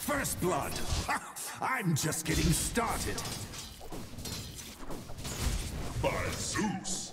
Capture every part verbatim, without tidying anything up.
First blood! Ha! I'm just getting started! By Zeus!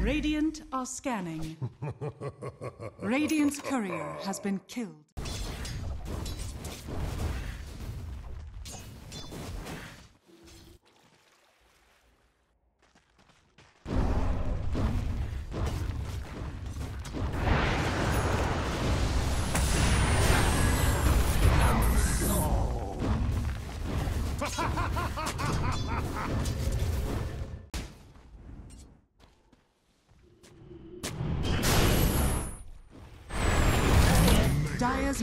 Radiant are scanning. Radiant's courier has been killed. Dire's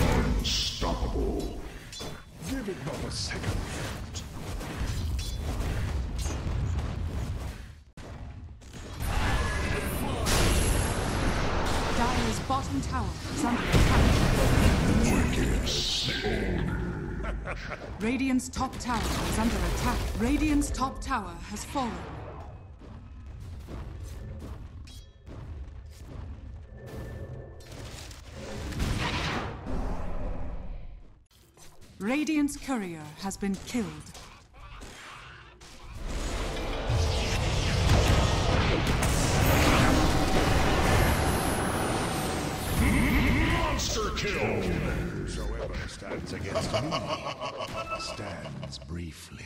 Unstoppable. Give it not a second thought. Bottom tower is under attack. Radiant's top tower is under attack. Radiant's top tower has fallen. Radiant's courier has been killed. Kill. Whosoever stands against me stands briefly.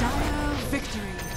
Dire victory.